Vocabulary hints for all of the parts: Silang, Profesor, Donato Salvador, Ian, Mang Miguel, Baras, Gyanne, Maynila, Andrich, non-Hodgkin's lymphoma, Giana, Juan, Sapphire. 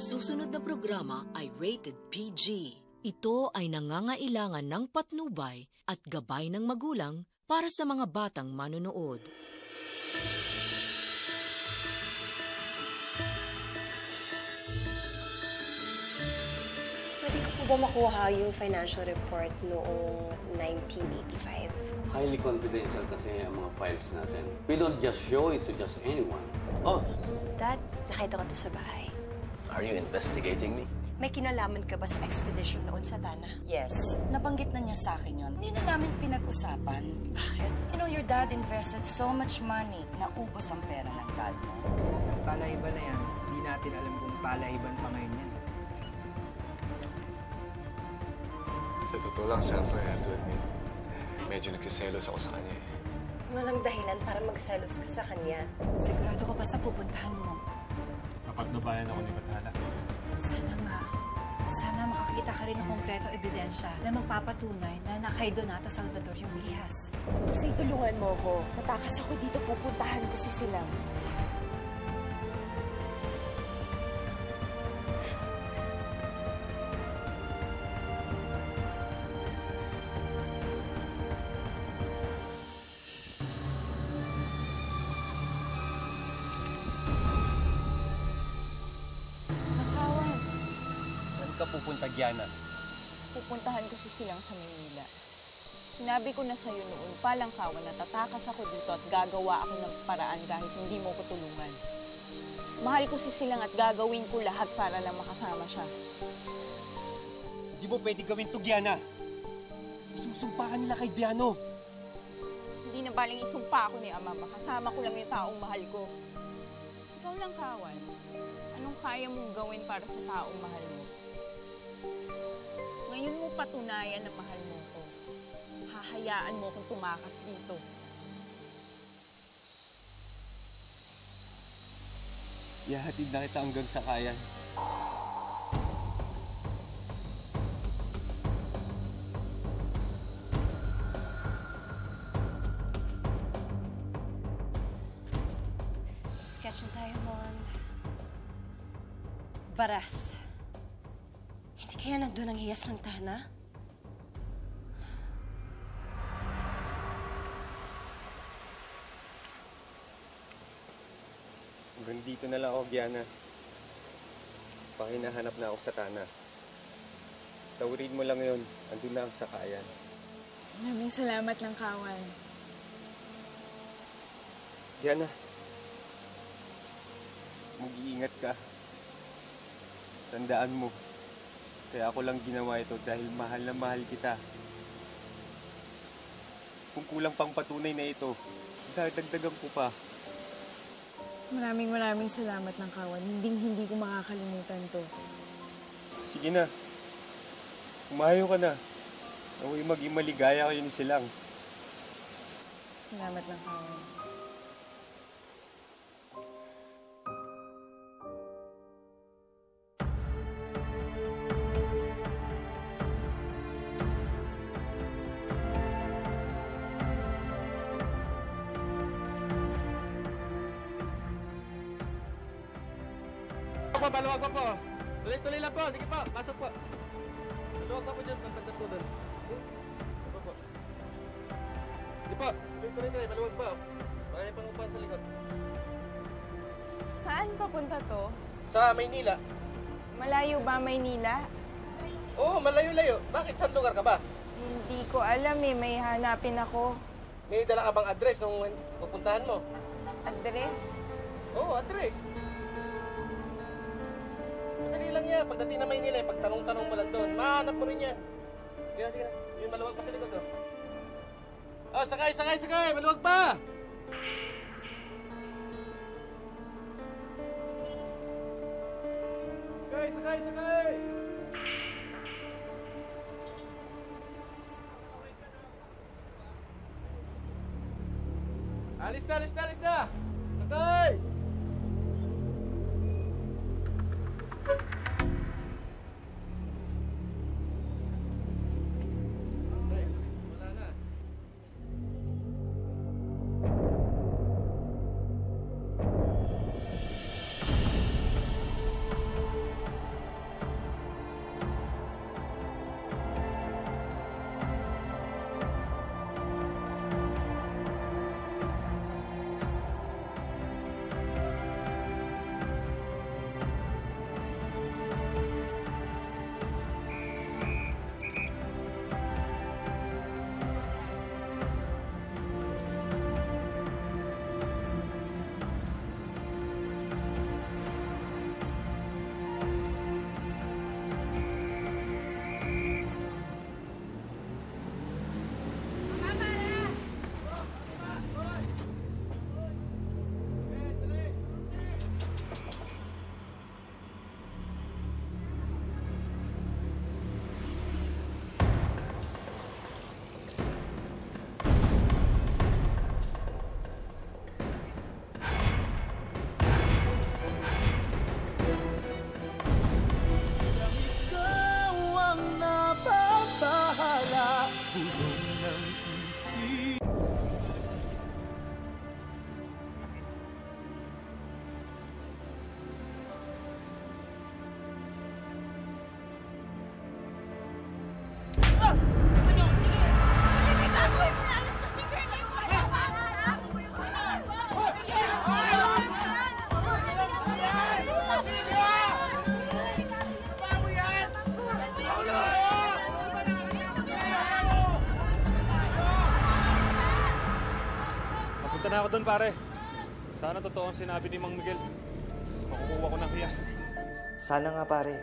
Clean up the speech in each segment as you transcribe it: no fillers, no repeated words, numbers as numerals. Ang susunod na programa ay rated PG. Ito ay nangangailangan ng patnubay at gabay ng magulang para sa mga batang manonood. Pwede ko po ba makuha yung financial report noong 1985? Highly confidential kasi ang mga files natin. We don't just show it to just anyone. Oh! Dad, nakita ko ito sa bahay. Are you investigating me? May kinalaman ka ba sa expedition noon sa Tana? Yes. Nabanggit na niya sa akin yun. Hindi na namin pinag-usapan. Bakit? You know, your dad invested so much money na ubos ang pera ng dad mo. Yung palahiban na yan, hindi natin alam kung palahiban pa ngayon yan. Sa totoo lang, Sapphire, I have to admit, medyo nagsiselos ako sa kanya. Walang dahilan para magselos ka sa kanya. Sigurado ko ba sa pupuntahan mo? Pagnubayan ako ni Batala. Sana nga. Sana makakita ka rin ng konkreto ebidensya na magpapatunay na nakay Donato Salvador yung lihas. Kasi tulungan mo ko. Natakas ako dito, pupuntahan ko si Silang. Giana. Pupuntahan ko si Silang sa Maynila. Sinabi ko na sa'yo noon, palangkawan, natatakas ako dito at gagawa ako ng paraan kahit hindi mo ko tulungan. Mahal ko si Silang at gagawin ko lahat para lang makasama siya. Hindi mo pwede gawin to, Giana. Susumpahan nila kay Biano. Hindi na baling isumpa ako ni Ama. Makasama ko lang yung taong mahal ko. Ikaw lang, kawan. Anong kaya mong gawin para sa taong mahal mo? Ngayon mo patunayan na mahal mo ko. Hahayaan mo kung tumakas dito. Ihahatid na kita hanggang sakayan. Sketch na tayo, Mond. Baras. Kaya nandun ang hiyas ng Tana? Hanggang dito na lang ako, Giana. Pakinahanap na ako sa Tana. Tawirin mo lang yun. Andun na ang sakayan. Maraming salamat lang, kawan. Giana, mag-iingat ka. Tandaan mo. Kaya ako lang ginawa ito dahil mahal na mahal kita. Kung kulang pang patunay na ito, dadagdagan ko pa. Maraming salamat lang, kawan. Hindi ko makakalimutan to. Sige na. Kumayo ka na. Naway maging maligaya kayo ni Silang. Salamat lang, kawan. Baluwag pa po. Tuloy-tuloy lang po. Sige po. Pasok po. Baluwag pa po dyan. Pantagdag po doon. Sige po. Sige po. Tuloy-tuloy. Baluwag po. Parang pangupahan sa likod. Saan papunta to? Sa Maynila. Malayo ba Maynila? Oo, malayo-layo. Bakit? Saan lugar ka ba? Hindi ko alam eh. May hanapin ako. May dala ka bang address nung pupuntahan mo? Address? Oo, address. Madali lang yan. Pagdating na Maynila, pagtanong-tanong mo lang doon, mahanap mo rin yan. Sige na, sige na. Yung maluwag pa sa likod, oh. Oh, sakay, sakay, sakay! Maluwag pa! Sakay, sakay, sakay! Alis na, alis na, alis na! Sakay! Punta na ako doon, pare. Sana totoo ang sinabi ni Mang Miguel. Makukuha ko ng hiyas. Sana nga, pare.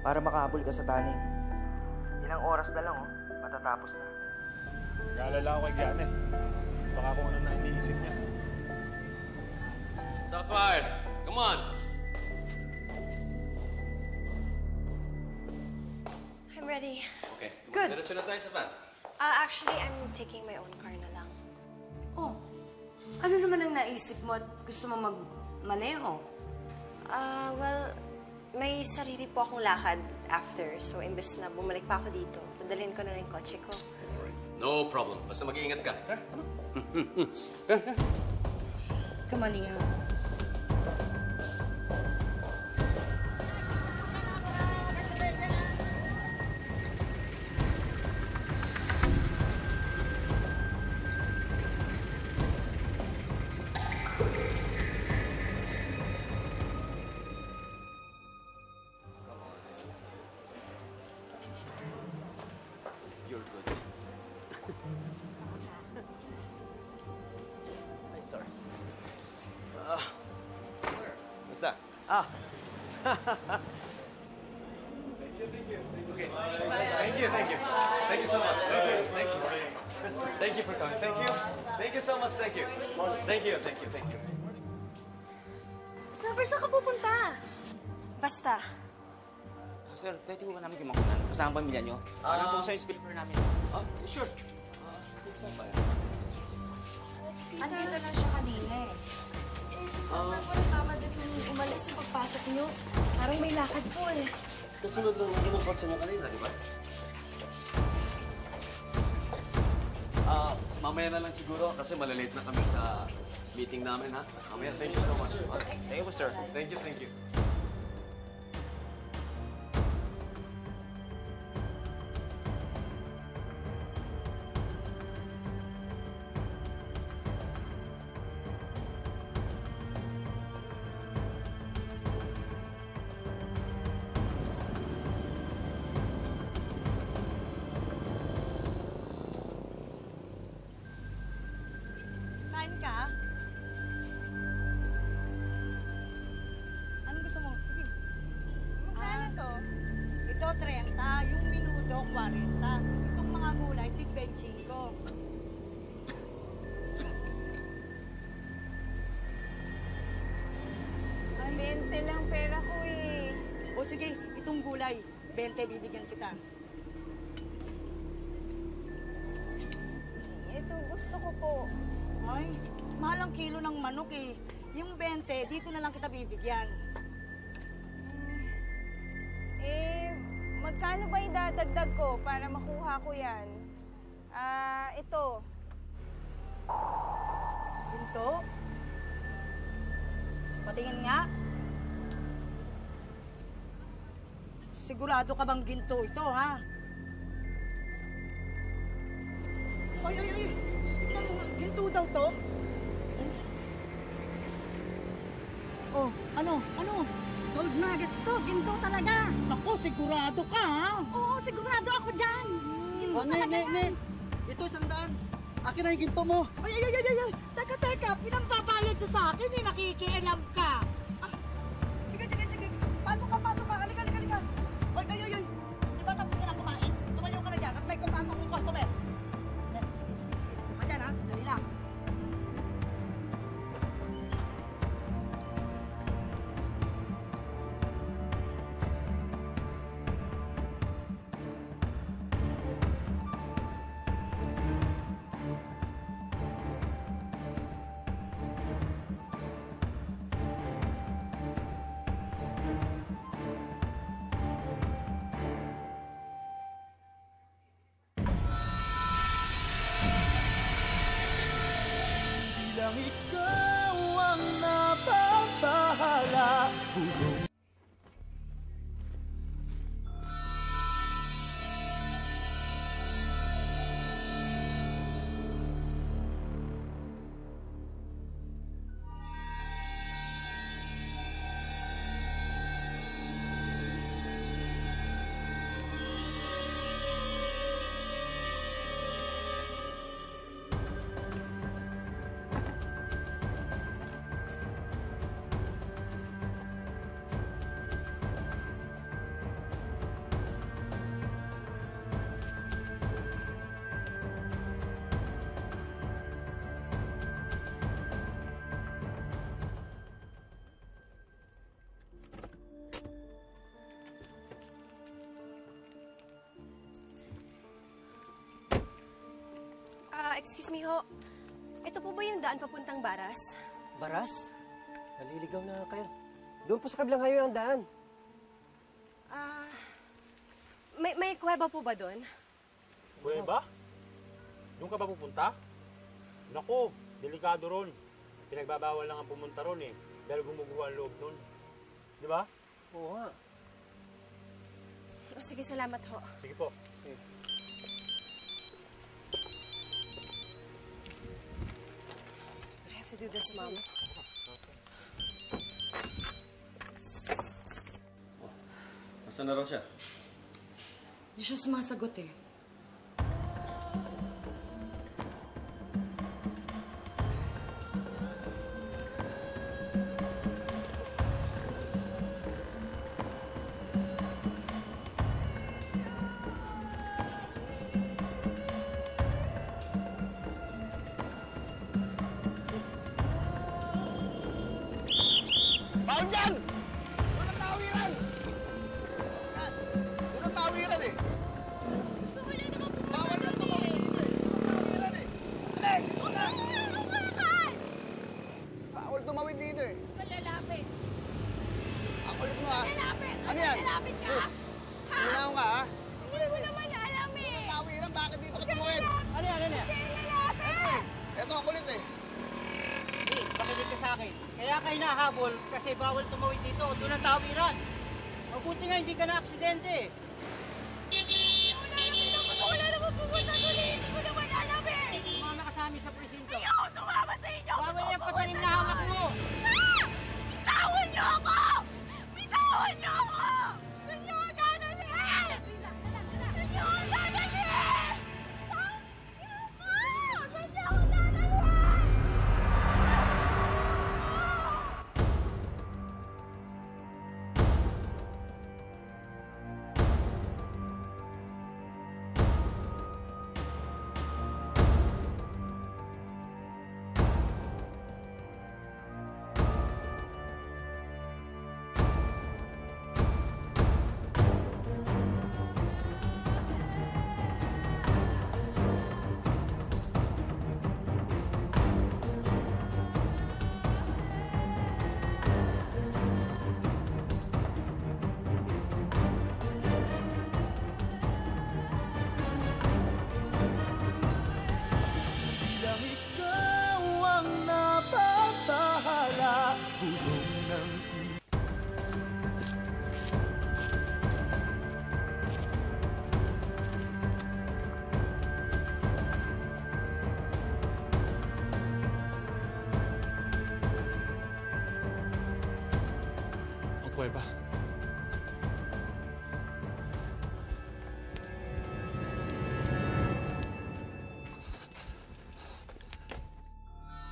Para makahabol ka sa taning. Ilang oras na lang, oh. Matatapos na. Nag-aalala ako kay Gyanne. Baka kung ano na iniisip niya. Sapphire, come on! I'm ready. Okay. Good. Diretso na tayo sa van. Actually, I'm taking my own car na lang. Oh. Ano naman ang naisip mo at gusto mo magmaneho? Well, may sarili po akong lakad after. So, imbes na bumalik pa ako dito, padalhin ko na lang yung kotse ko. Alright. No problem. Basta mag-iingat ka. Tara, ano? Come on, Ian. Thank you. Sir, saan ka pupunta? Basta. Sir, pwede mo ba namin kimakunan? Kasama ang pamilya nyo? Alam po sa newspaper namin. Oh, sure. Andito lang siya kanina eh. Sa summer po, nakamadali yung umalis yung pagpasok nyo. Parang may lakad po eh. Kasunod lang yung inungkot sa nyo kanina, di ba? Mamaya na lang siguro kasi malalate na kami sa meeting namin, ha? Mamaya, thank you so much. Thank you, sir. Thank you. Bibigyan kita. Ito, gusto ko po. Ay, mahal ang kilo ng manok eh. Yung 20, dito na lang kita bibigyan. Magkano ba idadagdag ko para makuha ko yan? Ito. Ginto? Patingin nga. Sigurado ka bang ginto ito, ha? Ay! Tignan mo, ginto daw to? Oh, ano? Gold nuggets to, ginto talaga. Ako, sigurado ka, ha? Oo, sigurado ako dyan. Ginto talaga yan. Ito, 100. Akin na yung ginto mo. Ay! Teka, pinambabalad to sa akin, eh. Nakikialam ka. Sige. Pasok ka. Halika. Oy! Di ba tapos ka na kumain? Tumayo ka na dyan at may kumpaan mong customer. Sige. Buka dyan, ha? Dali na. Excuse me ho, ito po ba yung daan papuntang Baras? Baras? Naliligaw na kayo. Doon po sa kabilang hayo ang daan. May kuweba po ba doon? Kuweba? Doon ka ba pupunta? Naku, delikado ron. Pinagbabawal lang ang pumunta ron eh. Dahil gumuguha ang loob nun. Di ba? Oo nga. O sige, salamat ho. Sige po. Sige. I have to do this, Mom. Basta na raw siya? Hindi siya sumasagot eh.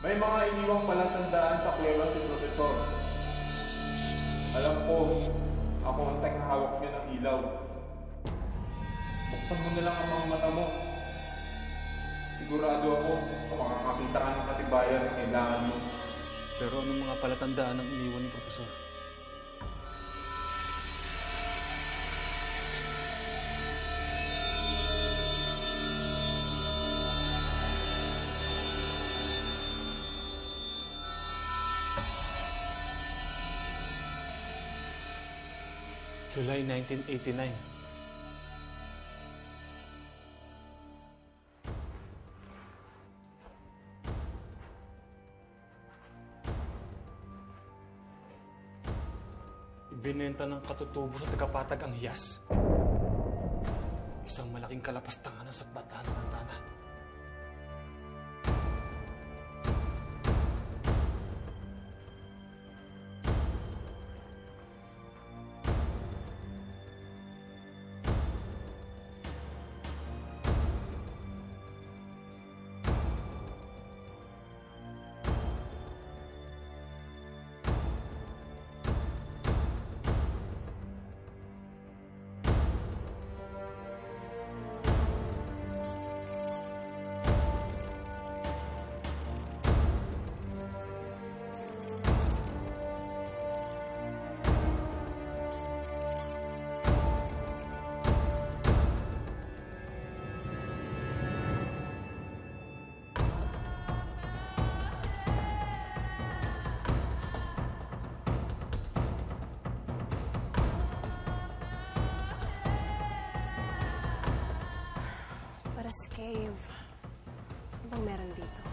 May mga iniwang palatandaan sa kuweba si Profesor. Alam ko, ako ang tagahawak niya ng ilaw. Buksan mo na lang ang mga mata mo. Sigurado ako na makakakita ka ng katibayan ng kailangan mo. Pero anong mga palatandaan ang iniwan ni Profesor? July 1989. Ibinenta ng katutubo sa tagapatag ang hiyas. Isang malaking kalapastangan sa bataan ng Antana. Baras Cave. Ano bang meron dito?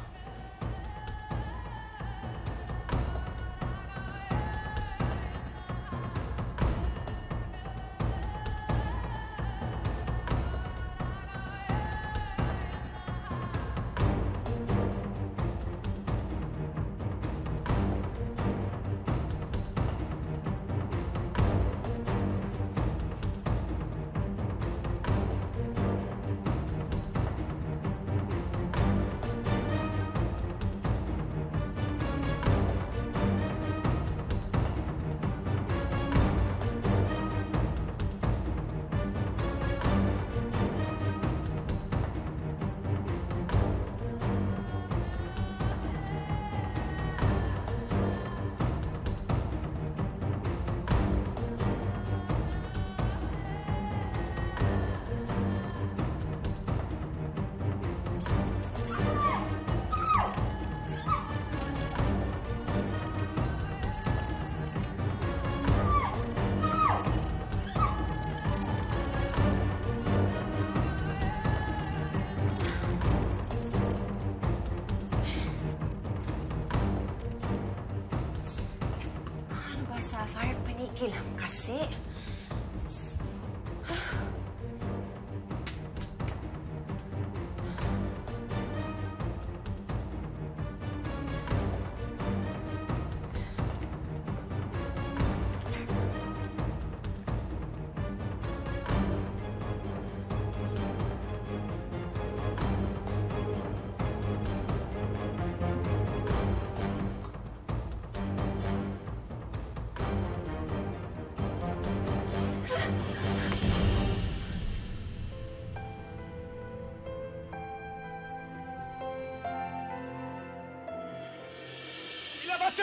Kilang kasi.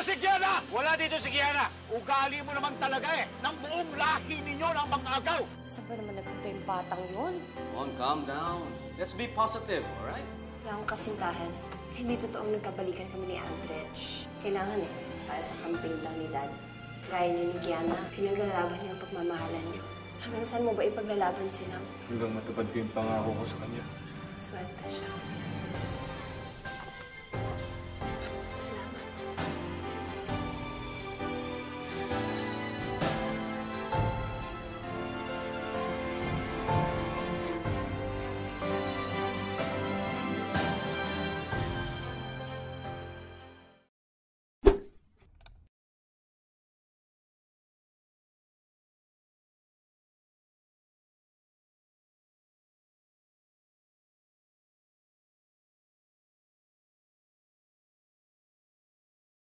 Si Giana! Wala dito si Giana! Ugali mo naman talaga eh! Nang buong laki ninyo ng mag-agaw! Saan ba naman nagpunta yung batang yun? Juan, calm down. Let's be positive, alright? Wala akong kasintahan. Hindi totoong nagkabalikan kami ni Andrich. Kailangan eh, para sa campaign lang ni Dad. Gaya niya ni Giana, pinaglalaban niya ang pagmamahalan niyo. Hanggang saan mo ba ipaglalaban silang? Hanggang matupad ko yung pangako ko sa kanya. Swerte siya.